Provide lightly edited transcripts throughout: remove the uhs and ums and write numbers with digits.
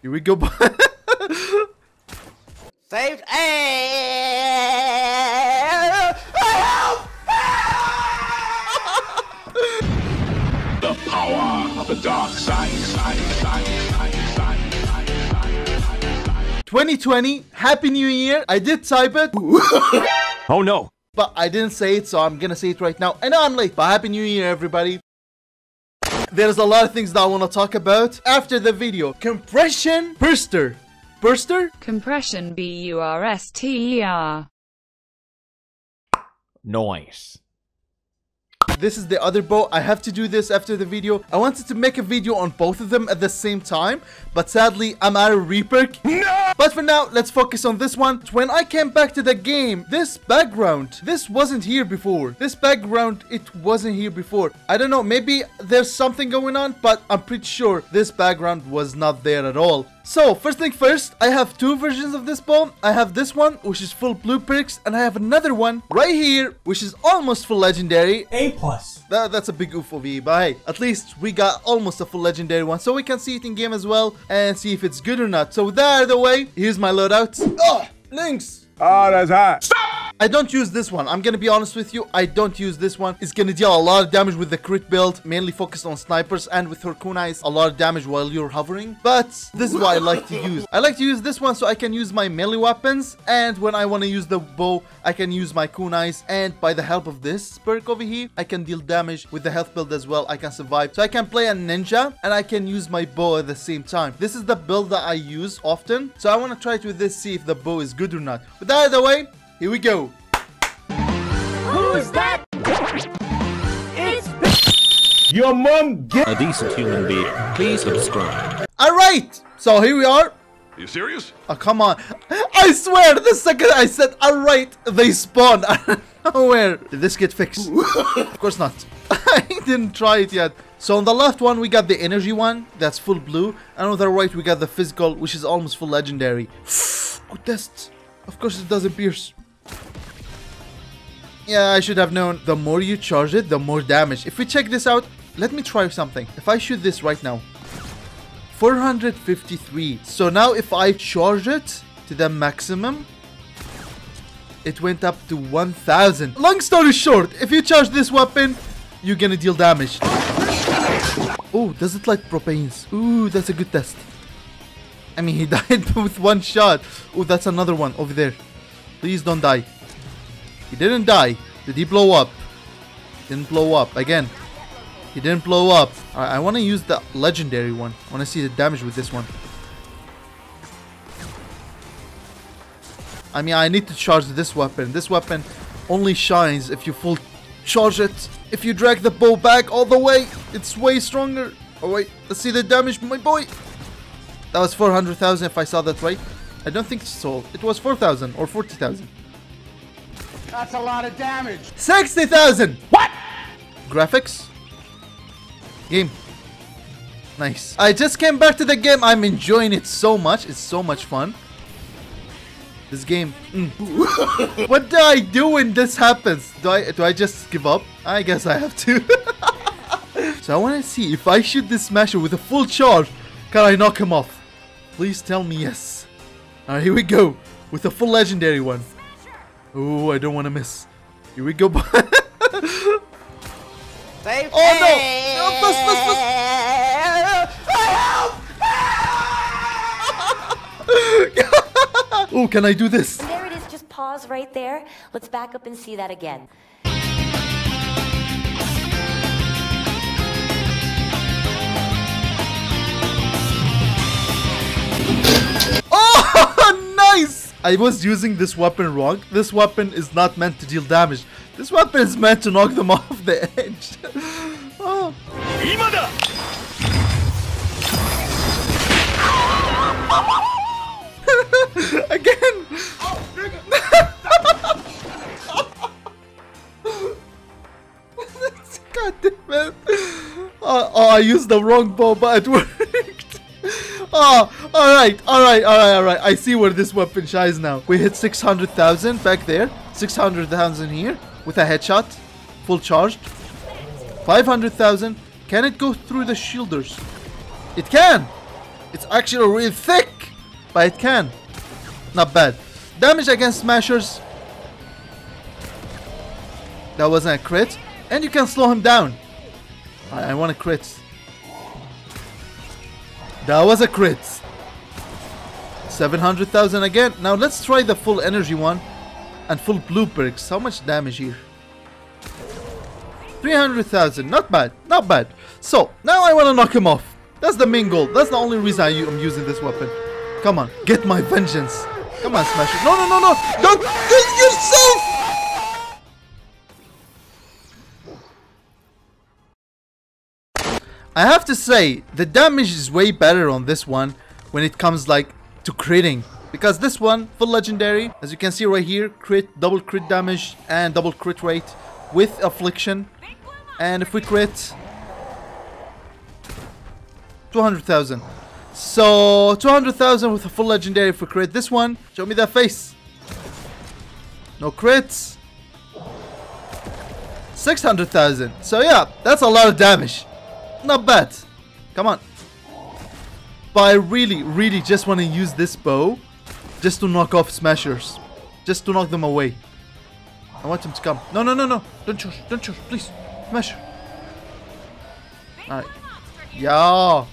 Here we go. Saved. Help! The power of the dark side. 2020. Happy New Year. I did type it. Oh no. But I didn't say it, so I'm gonna say it right now. I know I'm late, but Happy New Year, everybody. There's a lot of things that I want to talk about after the video. Compression Burster. Burster? Compression B-U-R-S-T-E-R. Nice. This is the other bow. I have to do this after the video. I wanted to make a video on both of them at the same time, but sadly I'm out of reperk. No! But for now, let's focus on this one. When I came back to the game, this wasn't here before. This background, it wasn't here before. I don't know, maybe there's something going on, but I'm pretty sure this background was not there at all. So, first thing first, I have two versions of this bow. I have this one, which is full blue perks, and I have another one right here, which is almost full legendary. A+. That's a big oof of E, but hey, at least we got almost a full legendary one, so we can see it in game as well, and see if it's good or not. So, with that out of the way, here's my loadout. Oh, Lynx! Oh, that's hot. Stop! I don't use this one. I'm gonna be honest with you. I don't use this one. It's gonna deal a lot of damage with the crit build, mainly focused on snipers, and with her kunai, it's a lot of damage while you're hovering. But this is what I like to use. I like to use this one so I can use my melee weapons, and when I want to use the bow, I can use my kunais, and by the help of this perk over here, I can deal damage with the health build as well. I can survive. So I can play a ninja, and I can use my bow at the same time. This is the build that I use often, so I want to try it with this, see if the bow is good or not. With that out of the way, here we go. Who's that? It's your mom. A decent human being. Please subscribe. All right. So here we are. Are you serious? Oh, come on. I swear, the second I said all right, they spawned out of nowhere. Did this get fixed? Of course not. I didn't try it yet. So on the left one, we got the energy one. That's full blue. And on the right, we got the physical, which is almost full legendary. Good test. Of course it doesn't pierce. Yeah, I should have known. The more you charge it, the more damage. If we check this out, let me try something. If I shoot this right now, 453. So now if I charge it to the maximum, it went up to 1000. Long story short, if you charge this weapon, you're gonna deal damage. Oh, does it light propanes? Ooh, that's a good test. I mean, he died with one shot. Oh, that's another one over there. Please don't die. He didn't die. Did he blow up? Didn't blow up. Again. He didn't blow up. Alright, I want to use the legendary one. I want to see the damage with this one. I mean, I need to charge this weapon. This weapon only shines if you full charge it. If you drag the bow back all the way, it's way stronger. Oh, wait. Let's see the damage, my boy. That was 400,000 if I saw that right. I don't think so. It was 4,000 or 40,000. That's a lot of damage. 60,000! What? Graphics? Game. Nice. I just came back to the game. I'm enjoying it so much. It's so much fun. This game. Mm. What do I do when this happens? Do I just give up? I guess I have to. So I want to see if I shoot this smasher with a full charge. Can I knock him off? Please tell me yes. Alright, here we go. With a full legendary one. Oh, I don't want to miss. Here we go. Oh no! No, miss. Oh, can I do this? There it is. Just pause right there. Let's back up and see that again. I was using this weapon wrong. This weapon is not meant to deal damage. This weapon is meant to knock them off the edge. Oh. Again. God damn it. Oh, I used the wrong bow, but it worked. Oh, alright. I see where this weapon shines now. We hit 600,000 back there. 600,000 here with a headshot. Full charged. 500,000. Can it go through the shielders? It can! It's actually really thick, but it can. Not bad. Damage against smashers. That wasn't a crit. And you can slow him down. I want a crit. That was a crit. 700,000 again. Now let's try the full energy one. And full blue perks. How much damage here? 300,000. Not bad. Not bad. So, now I want to knock him off. That's the main goal. That's the only reason I'm using this weapon. Come on. Get my vengeance. Come on, smash it. No, no, no, no. Don't kill yourself. I have to say, the damage is way better on this one when it comes like to critting, because this one, full legendary, as you can see right here, crit, double crit damage and double crit rate with affliction. And if we crit, 200,000. So 200,000 with a full legendary if we crit this one. Show me that face. No crits. 600,000. So yeah, that's a lot of damage. Not bad. Come on. But I really, really just want to use this bow just to knock off smashers. Just to knock them away. I want them to come. No, no, no, no. Don't charge. Don't charge. Please. Smash. Alright. Yeah.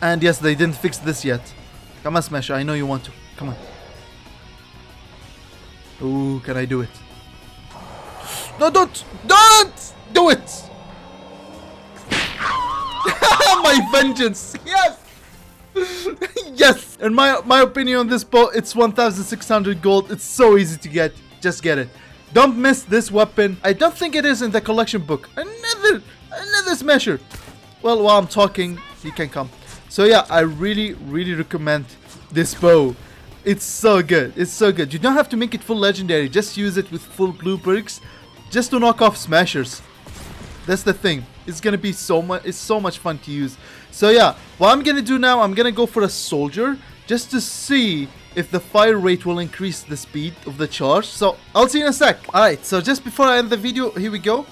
And yes, they didn't fix this yet. Come on, smasher. I know you want to. Come on. Ooh, can I do it? No, don't. Don't do it. My vengeance, yes. Yes, in my opinion on this bow, it's 1,600 gold. It's so easy to get. Just get it. Don't miss this weapon. I don't think it is in the collection book. Another smasher. Well, while I'm talking, he can come. So yeah, I really, really recommend this bow. It's so good. It's so good. You don't have to make it full legendary. Just use it with full blue perks, just to knock off smashers. That's the thing. It's gonna be so much. It's so much fun to use. So yeah, what I'm gonna do now, I'm gonna go for a soldier just to see if the fire rate will increase the speed of the charge. So I'll see you in a sec. All right. So just before I end the video, here we go.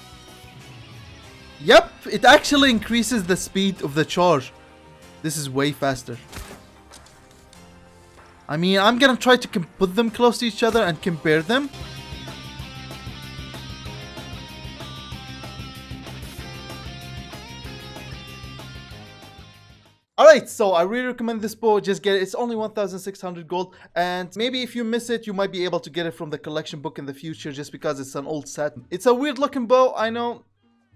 Yep, it actually increases the speed of the charge. This is way faster. I mean, I'm gonna try to put them close to each other and compare them. Alright, so I really recommend this bow. Just get it. It's only 1,600 gold, and maybe if you miss it, you might be able to get it from the collection book in the future just because it's an old set. It's a weird looking bow, I know,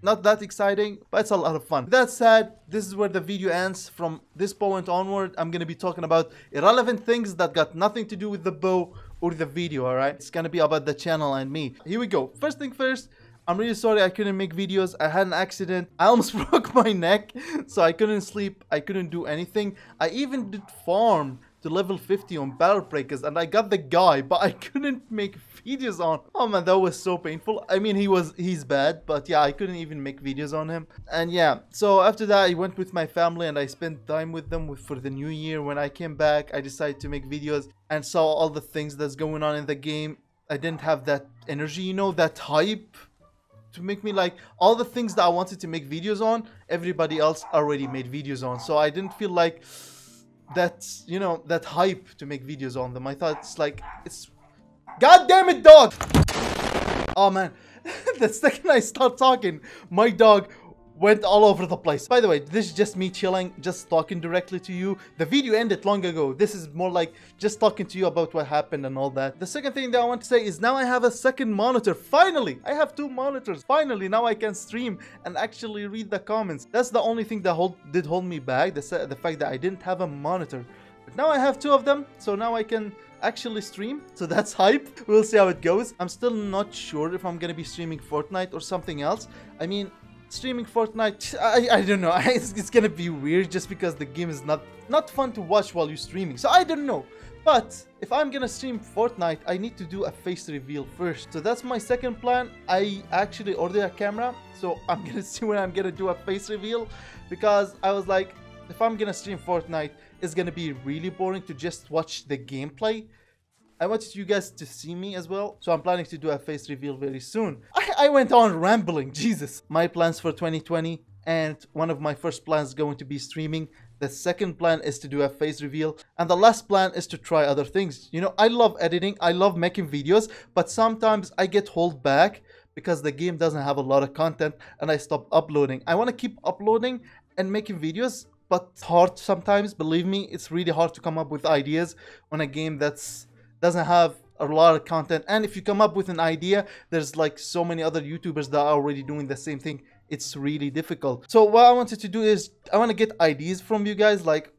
not that exciting, but it's a lot of fun. That said, this is where the video ends. From this point onward, I'm gonna be talking about irrelevant things that got nothing to do with the bow or the video, alright? It's gonna be about the channel and me. Here we go. First thing first, I'm really sorry I couldn't make videos. I had an accident. I almost broke my neck, so I couldn't sleep. I couldn't do anything. I even did farm to level 50 on Battlebreakers, and I got the guy, but I couldn't make videos on. Oh man, that was so painful. I mean, he's bad, but yeah, I couldn't even make videos on him. And yeah, so after that, I went with my family and I spent time with them for the new year. When I came back, I decided to make videos and saw all the things that's going on in the game. I didn't have that energy, you know, that hype to make me like all the things that I wanted to make videos on. Everybody else already made videos on, so I didn't feel like that, you know, that hype to make videos on them. I thought it's like, it's god damn it, dog. Oh man. The second I start talking, my dog went all over the place. By the way, this is just me chilling, just talking directly to you. The video ended long ago. This is more like just talking to you about what happened and all that. The second thing that I want to say is now I have a second monitor. Finally, I have two monitors. Finally, now I can stream and actually read the comments. That's the only thing that did hold me back, the fact that I didn't have a monitor. But now I have two of them, so now I can actually stream. So that's hype. We'll see how it goes. I'm still not sure if I'm gonna be streaming Fortnite or something else. I mean, streaming Fortnite, I don't know. It's gonna be weird just because the game is not fun to watch while you're streaming. So I don't know. But if I'm gonna stream Fortnite, I need to do a face reveal first. So that's my second plan. I actually ordered a camera, so I'm gonna see when I'm gonna do a face reveal, because I was like, if I'm gonna stream Fortnite, it's gonna be really boring to just watch the gameplay. I wanted you guys to see me as well, so I'm planning to do a face reveal very soon. I went on rambling, Jesus. My plans for 2020, and one of my first plans is going to be streaming. The second plan is to do a face reveal, and the last plan is to try other things. You know, I love editing, I love making videos, but sometimes I get held back because the game doesn't have a lot of content and I stop uploading. I want to keep uploading and making videos, but it's hard sometimes. Believe me, it's really hard to come up with ideas on a game that's doesn't have a lot of content. And if you come up with an idea, there's like so many other YouTubers that are already doing the same thing. It's really difficult. So what I wanted to do is I want to get ideas from you guys, like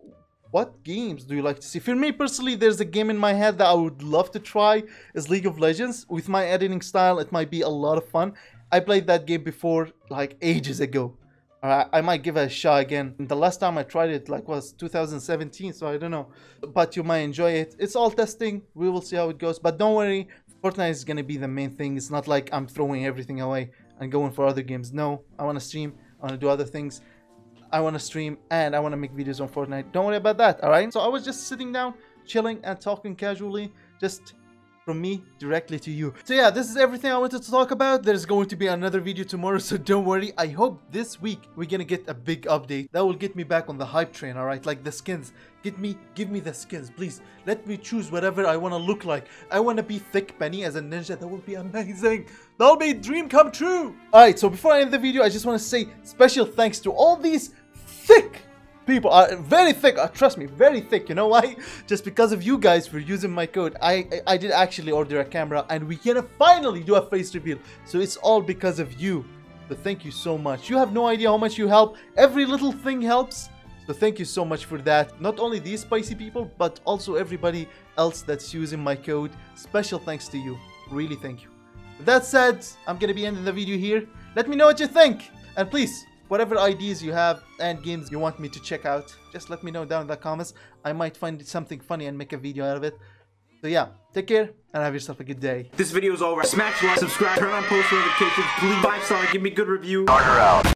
what games do you like to see? For me personally, there's a game in my head that I would love to try is League of Legends. With my editing style, it might be a lot of fun. I played that game before, like ages ago. Alright, I might give it a shot again. And the last time I tried it like was 2017, so I don't know. But you might enjoy it. It's all testing. We will see how it goes. But don't worry, Fortnite is gonna be the main thing. It's not like I'm throwing everything away and going for other games. No, I wanna stream, I wanna do other things. I want to stream and I want to make videos on Fortnite. Don't worry about that, all right? So I was just sitting down, chilling and talking casually, just from me directly to you. So yeah, this is everything I wanted to talk about. There's going to be another video tomorrow, so don't worry. I hope this week we're going to get a big update that will get me back on the hype train, all right? Like the skins. Give me the skins, please. Let me choose whatever I want to look like. I want to be Thick Penny as a ninja. That will be amazing. That'll be a dream come true. All right, so before I end the video, I just want to say special thanks to all these thick people, very thick, trust me, very thick. You know why? Just because of you guys for using my code. I did actually order a camera and we can finally do a face reveal. So it's all because of you. So thank you so much. You have no idea how much you help. Every little thing helps. So thank you so much for that. Not only these spicy people, but also everybody else that's using my code. Special thanks to you. Really thank you. With that said, I'm gonna be ending the video here. Let me know what you think. And please, whatever ideas you have and games you want me to check out, just let me know down in the comments. I might find something funny and make a video out of it. So yeah, take care and have yourself a good day. This video is over. Smash like, subscribe, turn on post notifications, please, 5-star, give me a good review. Order out.